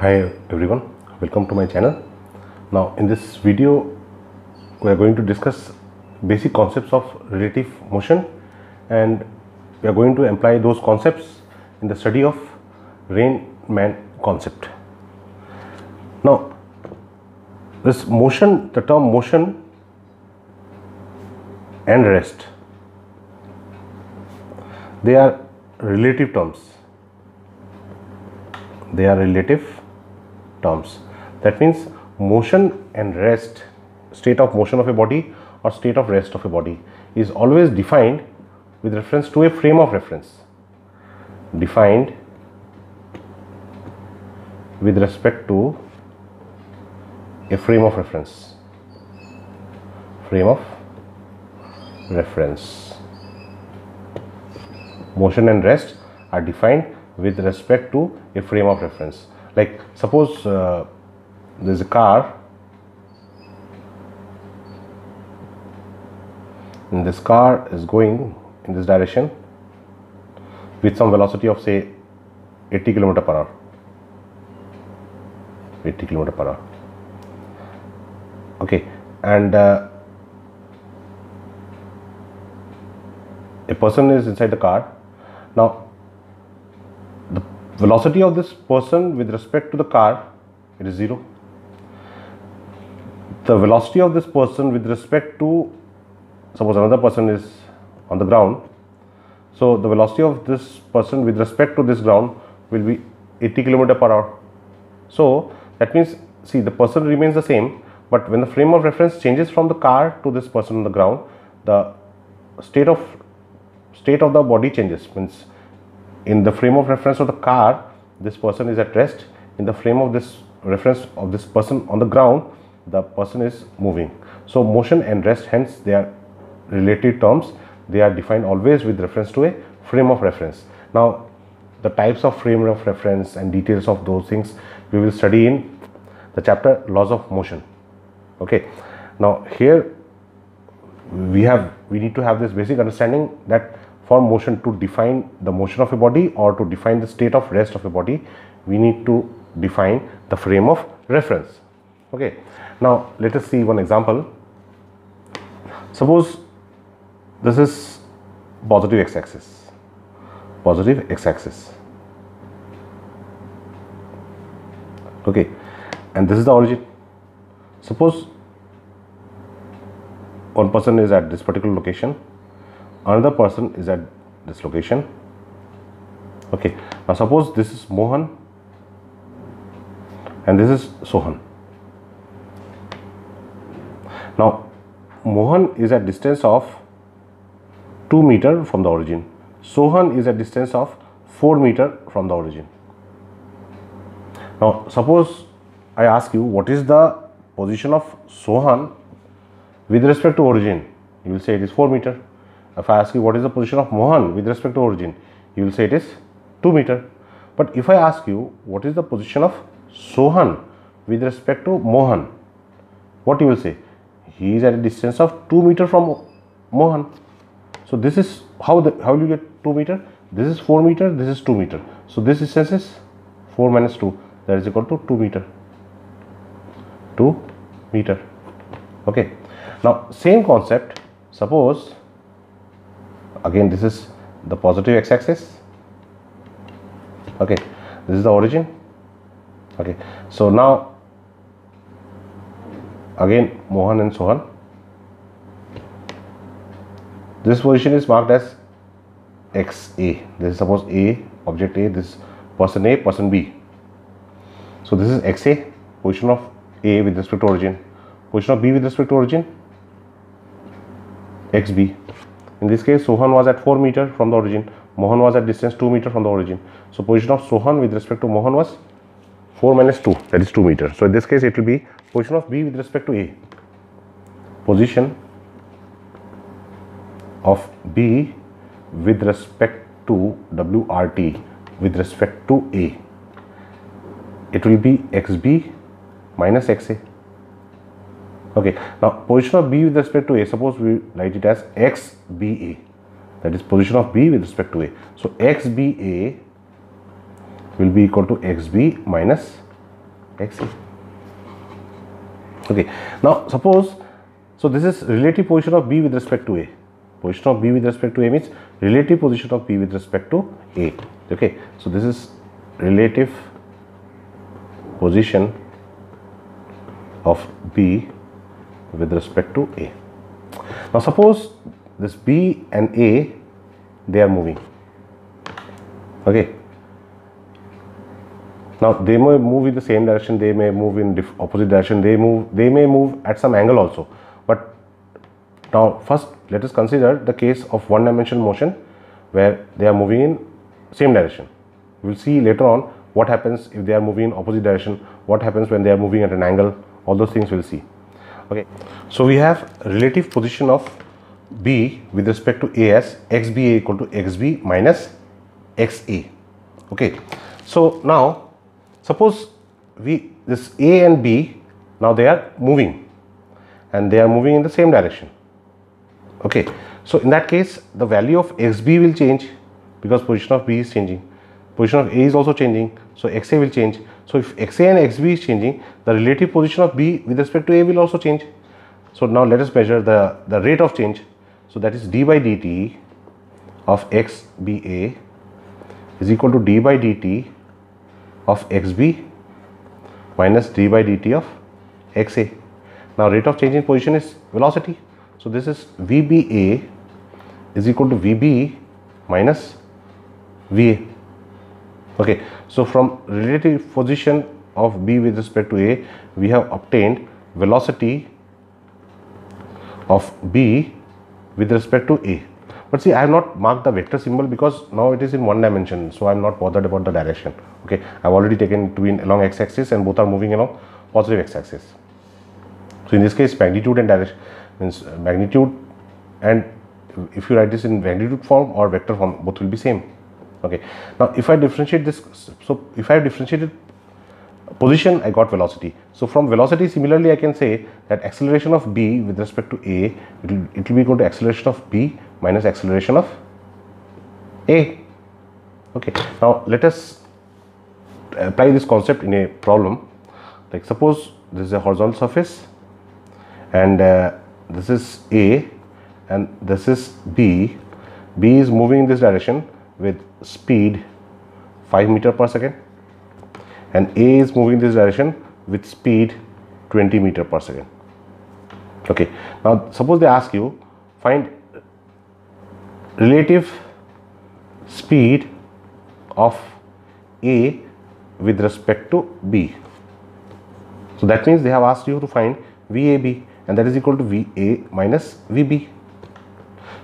Hi everyone, welcome to my channel. Now in this video we are going to discuss basic concepts of relative motion, and we are going to apply those concepts in the study of Rain-Man concept. Now this motion, the term motion and rest, they are relative terms. They are relative terms. That means motion and rest, state of motion of a body or state of rest of a body, is always defined with reference to a frame of reference, defined with respect to a frame of reference, Motion and rest are defined with respect to a frame of reference. Like suppose there is a car. And this car is going in this direction with some velocity of say 80 km/h. 80 km/h. Okay, and a person is inside the car. Now, the velocity of this person with respect to the car, it is 0. The velocity of this person with respect to, suppose another person is on the ground. So, the velocity of this person with respect to this ground will be 80 km/h. So, that means, see, the person remains the same, but when the frame of reference changes from the car to this person on the ground, the state of the body changes. Means in the frame of reference of the car, this person is at rest. In the frame of this reference of this person on the ground, the person is moving. So motion and rest, hence they are relative terms. They are defined always with reference to a frame of reference. Now the types of frame of reference and details of those things we will study in the chapter Laws of Motion. Okay, now here we need to have this basic understanding that for motion, to define the motion of a body or to define the state of rest of a body, we need to define the frame of reference. Okay, now let us see one example. Suppose this is positive x-axis, okay, and this is the origin. Suppose one person is at this particular location, another person is at this location. Okay, now suppose this is Mohan and this is Sohan. Now Mohan is at distance of 2 m from the origin. Sohan is at distance of 4 m from the origin. Now suppose I ask you, what is the position of Sohan with respect to origin? You will say it is 4 m. If I ask you what is the position of Mohan with respect to origin, you will say it is 2 m. But if I ask you what is the position of Sohan with respect to Mohan, what you will say? He is at a distance of 2 m from Mohan. So this is how you get 2 m. This is 4 m. This is 2 m. So this distance is 4 - 2. That is equal to 2 m. 2 m. Okay. Now same concept, suppose again this is the positive x-axis. Okay, this is the origin. Okay, so now again Mohan and Sohan. This position is marked as XA. This is suppose A, object A, this person A, person B. So this is XA, position of A with respect to origin. Position of B with respect to origin, XB. In this case, Sohan was at 4 m from the origin. Mohan was at distance 2 m from the origin. So position of Sohan with respect to Mohan was 4 - 2. That is 2 m. So in this case, it will be position of B with respect to A. Position of B with respect to WRT with respect to A. It will be XB minus XA. Okay, now position of B with respect to A, suppose we write it as XBA. That is position of B with respect to A. So XBA will be equal to XB minus x is. Okay, now suppose, so this is relative position of B with respect to A. Position of B with respect to A means relative position of B with respect to A. Okay, so this is relative position of B with respect to A. Now suppose this B and A, they are moving. Okay, now they may move in the same direction, they may move in opposite direction, they may move at some angle also. But now first let us consider the case of one dimension motion where they are moving in same direction. We will see later on what happens if they are moving in opposite direction, what happens when they are moving at an angle, all those things we will see. Okay, so we have relative position of B with respect to A as xBA equal to xB minus xA. Okay, so now suppose this A and B, now they are moving and they are moving in the same direction. Okay, so in that case the value of xB will change because position of B is changing, position of A is also changing, so xA will change. So if xA and xB is changing, the relative position of B with respect to A will also change. So now let us measure the rate of change. So that is d by dt of xBA is equal to d by dt of xB minus d by dt of xA. Now rate of change in position is velocity. So this is VBA is equal to VB minus VA. Okay, so from relative position of B with respect to A, we have obtained velocity of B with respect to A. But see, I have not marked the vector symbol because now it is in one dimension, so I am not bothered about the direction. Okay, I have already taken two along x-axis and both are moving along positive x-axis. So in this case, magnitude and direction means magnitude, and if you write this in magnitude form or vector form, both will be same. Okay, now if I differentiate this, so if I differentiated position, I got velocity. So from velocity, similarly I can say that acceleration of B with respect to A, it will be equal to acceleration of B minus acceleration of A. Okay, now let us apply this concept in a problem. Like suppose this is a horizontal surface and this is A and this is B. B is moving in this direction with speed 5 meters per second and A is moving in this direction with speed 20 meters per second. Okay, now suppose they ask you find relative speed of A with respect to B. So that means they have asked you to find VAB, and that is equal to VA minus VB.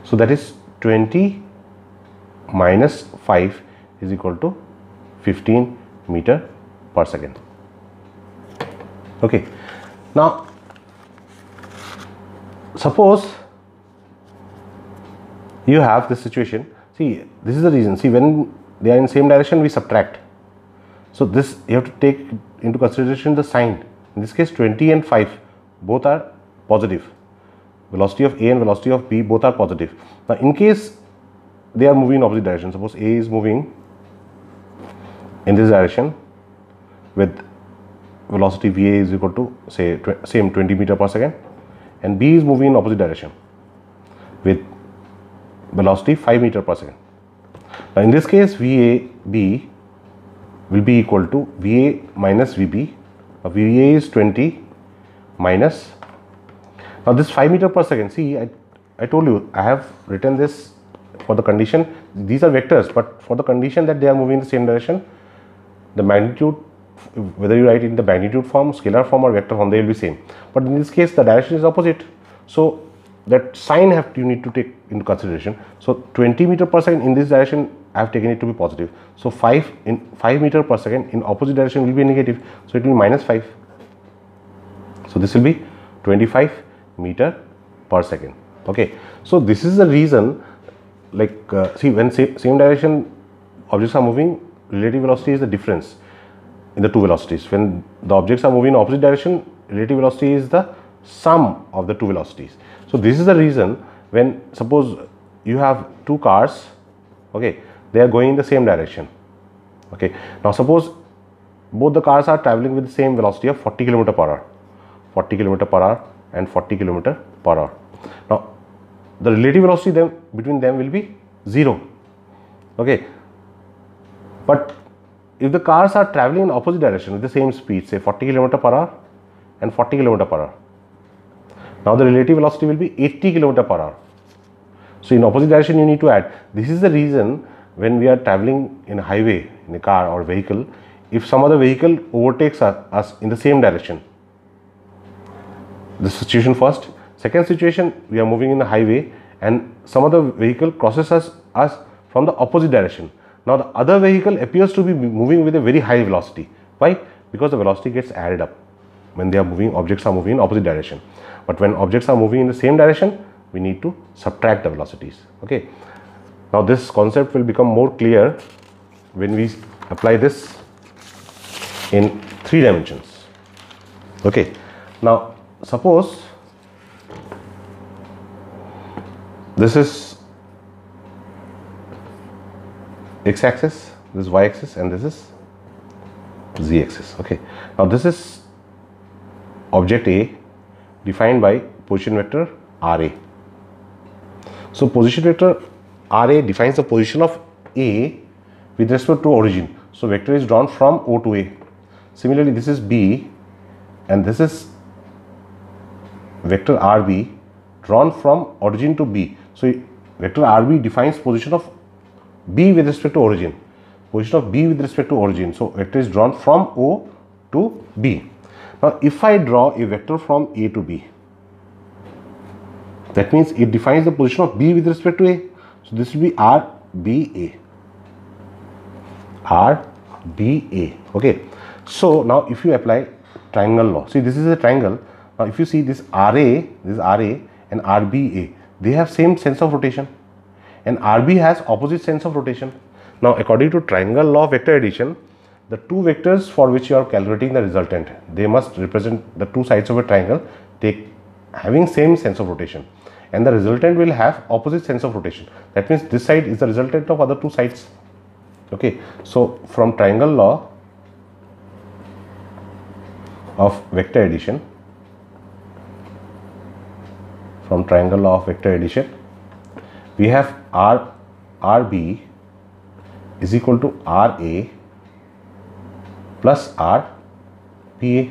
So that is 20 minus 5 is equal to 15 meters per second. Okay, now suppose you have this situation. See, this is the reason. See, when they are in same direction, we subtract. So this you have to take into consideration the sign. In this case 20 and 5 both are positive. Velocity of A and velocity of B both are positive. Now in case they are moving in opposite direction, suppose A is moving in this direction with velocity VA is equal to say same 20 meters per second and B is moving in opposite direction with velocity 5 meters per second. Now in this case VAB will be equal to VA minus VB. Now VA is 20 minus, now this 5 meters per second, see I told you I have written this for the condition, these are vectors, but for the condition that they are moving in the same direction, the magnitude, whether you write in the magnitude form, scalar form or vector form, they will be same. But in this case the direction is opposite, so that sign you need to take into consideration. So 20 meters per second in this direction, I have taken it to be positive. So 5 meters per second in opposite direction will be negative, so it will be minus 5. So this will be 25 meters per second. Okay, so this is the reason. Like see, when same direction objects are moving, relative velocity is the difference in the two velocities. When the objects are moving in opposite direction, relative velocity is the sum of the two velocities. So this is the reason when suppose you have two cars, okay, they are going in the same direction. Okay, now suppose both the cars are traveling with the same velocity of 40 km/h, 40 km/h and 40 km/h. Now, the relative velocity between them will be 0. Okay. But if the cars are traveling in opposite direction with the same speed, say 40 km/h and 40 km/h. Now the relative velocity will be 80 km/h. So in opposite direction you need to add. This is the reason when we are traveling in a highway, in a car or vehicle, if some other vehicle overtakes us in the same direction. This situation first. Second situation, we are moving in a highway and some other vehicle crosses us from the opposite direction. Now the other vehicle appears to be moving with a very high velocity. Why? Because the velocity gets added up. When they are moving, objects are moving in opposite direction. But when objects are moving in the same direction, we need to subtract the velocities. Okay. Now this concept will become more clear when we apply this in 3 dimensions. Okay. Now suppose this is x-axis, this is y-axis, and this is z-axis. Okay. Now this is object A defined by position vector RA. So position vector RA defines the position of A with respect to origin. So vector is drawn from O to A. Similarly, this is B and this is vector RB drawn from origin to B. So vector RB defines position of B with respect to origin. Position of B with respect to origin. So vector is drawn from O to B. Now if I draw a vector from A to B, that means it defines the position of B with respect to A. So this will be RBA. RBA. Okay. So now if you apply triangle law, see this is a triangle. Now if you see this RA and RBA, they have same sense of rotation and RB has opposite sense of rotation. Now according to triangle law vector addition, the two vectors for which you are calculating the resultant, they must represent the two sides of a triangle having same sense of rotation, and the resultant will have opposite sense of rotation. That means this side is the resultant of other two sides. Okay. So from triangle law of vector addition, we have RB is equal to RA plus RBA.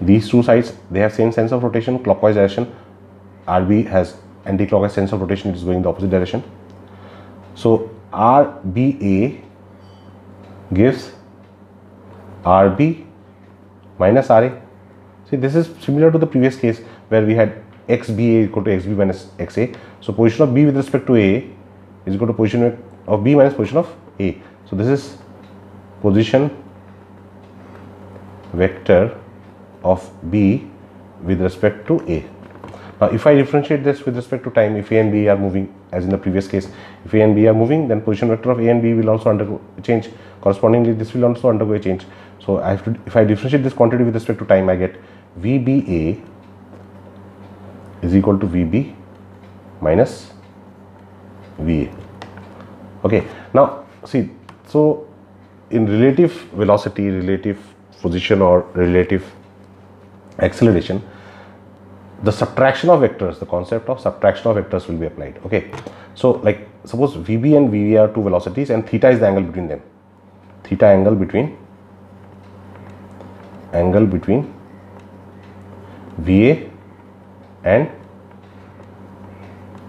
These two sides, they have same sense of rotation, clockwise direction. RB has anti-clockwise sense of rotation, it is going the opposite direction. So RBA gives RB minus RA. See, this is similar to the previous case where we had XBA equal to XB minus XA. So position of B with respect to A is equal to position of B minus position of A. So this is position vector of B with respect to A. Now if I differentiate this with respect to time, if A and B are moving as in the previous case, if A and B are moving, then position vector of A and B will also undergo a change. Correspondingly, this will also undergo a change. So I have to, if I differentiate this quantity with respect to time, I get VBA is equal to VB minus VA. Okay. Now see, so in relative velocity, relative position or relative acceleration, the subtraction of vectors, the concept of subtraction of vectors will be applied. Okay. So like suppose VB and VA are two velocities and theta is the angle between them. Theta angle between VA and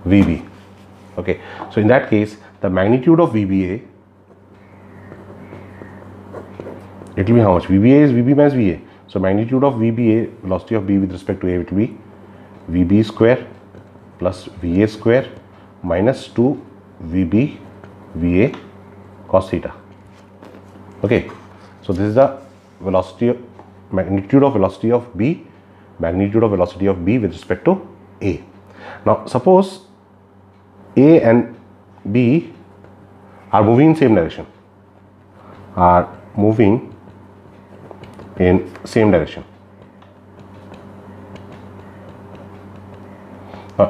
VB. Okay. So in that case, the magnitude of VBA, it will be how much? VBA is VB minus VA. So magnitude of VBA, velocity of B with respect to A, it will be VB square plus VA square minus 2 VB VA cos theta. Okay. So this is the velocity, magnitude of velocity of B, magnitude of velocity of B with respect to A. Now suppose A and B are moving in same direction, Now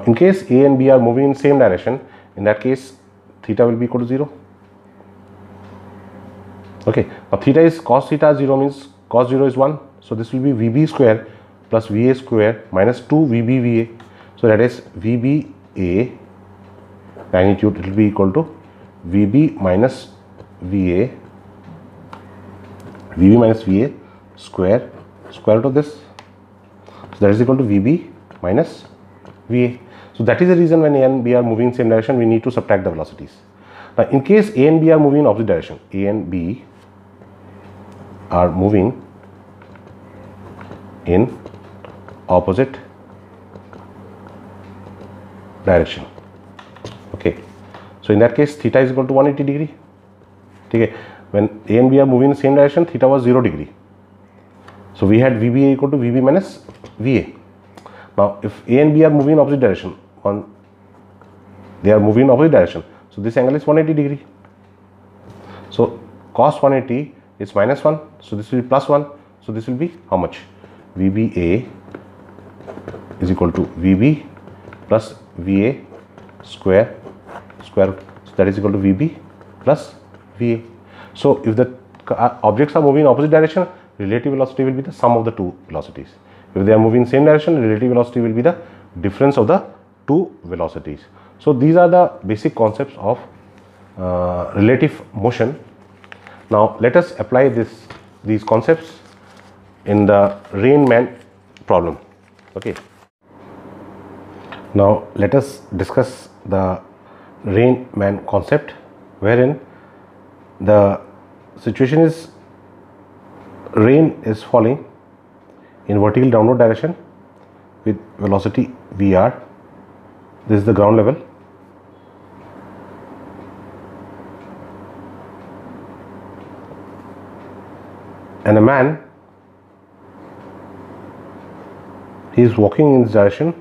in case A and B are moving in same direction, in that case theta will be equal to 0. Okay, now theta is cos theta 0 means cos 0 is 1. So this will be VB square plus VA square minus 2 VB VA. So that is VBA magnitude, it will be equal to VB minus VA, VB minus VA square, square root of this. So that is equal to VB minus VA. So that is the reason when A and B are moving in same direction, we need to subtract the velocities. Now in case A and B are moving in opposite direction, A and B are moving in opposite direction. Okay, so in that case theta is equal to 180 degree. Okay, when A and B are moving in the same direction, theta was 0 degree. So we had VBA equal to VB minus VA. Now if A and B are moving in opposite direction, they are moving in opposite direction, so this angle is 180 degree. So cos 180 is minus 1, so this will be plus 1. So this will be how much? VBA is equal to VB plus VA square, square, so that is equal to VB plus VA. So if the objects are moving in opposite direction, relative velocity will be the sum of the two velocities. If they are moving in same direction, relative velocity will be the difference of the two velocities. So these are the basic concepts of relative motion. Now let us apply these concepts in the Rainman problem. Okay, now let us discuss the Rainman concept, wherein the situation is rain is falling in vertical downward direction with velocity Vr. This is the ground level. And a man, he is walking in this direction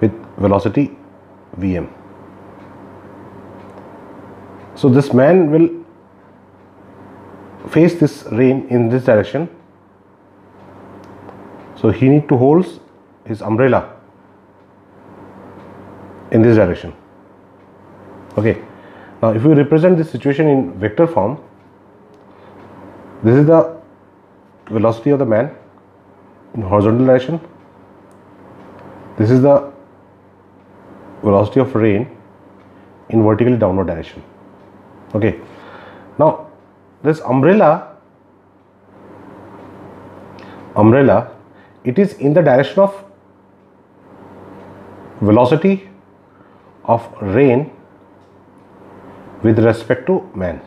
with velocity Vm. So this man will face this rain in this direction. So he need to hold his umbrella in this direction. Okay, now if we represent this situation in vector form, this is the velocity of the man in horizontal direction, this is the velocity of rain in vertical downward direction. Okay, now this umbrella, it is in the direction of velocity of rain with respect to man.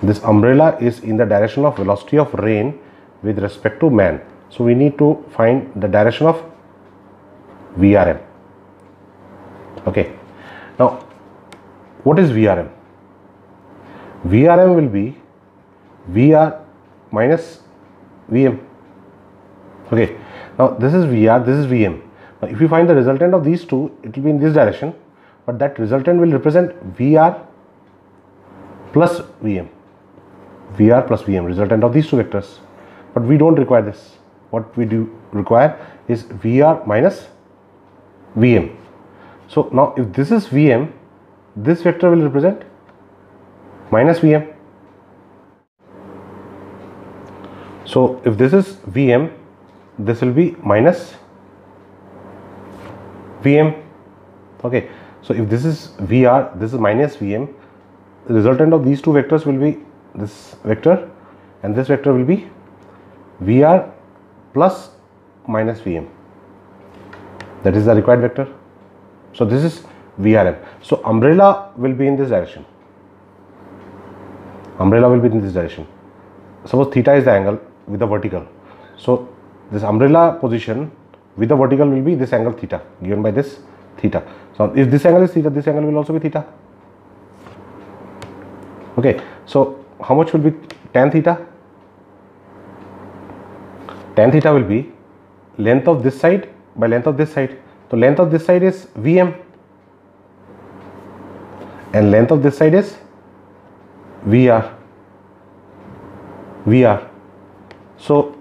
This umbrella is in the direction of velocity of rain with respect to man. So we need to find the direction of VRM. Okay, now what is VRM? VRM will be VR minus Vm. Okay, now this is VR, this is Vm. Now if you find the resultant of these two, it will be in this direction, but that resultant will represent VR plus Vm. VR plus Vm, resultant of these two vectors. But we don't require this. What we do require is VR minus Vm. So now if this is Vm, this vector will represent minus Vm. So if this is Vm, this will be minus Vm. Okay, so if this is VR, this is minus Vm. The resultant of these two vectors will be this vector, and this vector will be VR plus minus Vm. That is the required vector. So this is VRM. So umbrella will be in this direction. Umbrella will be in this direction. Suppose theta is the angle with the vertical. So this umbrella position with the vertical will be this angle theta, given by this theta. So if this angle is theta, this angle will also be theta. Okay, so how much will be tan theta? Tan theta will be length of this side by length of this side. So length of this side is Vm and length of this side is VR. So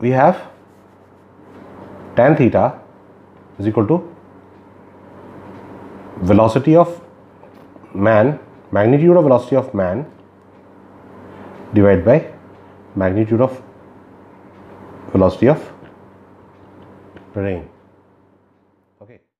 we have tan theta is equal to velocity of man magnitude of velocity of man divided by magnitude of velocity of terrain. Okay.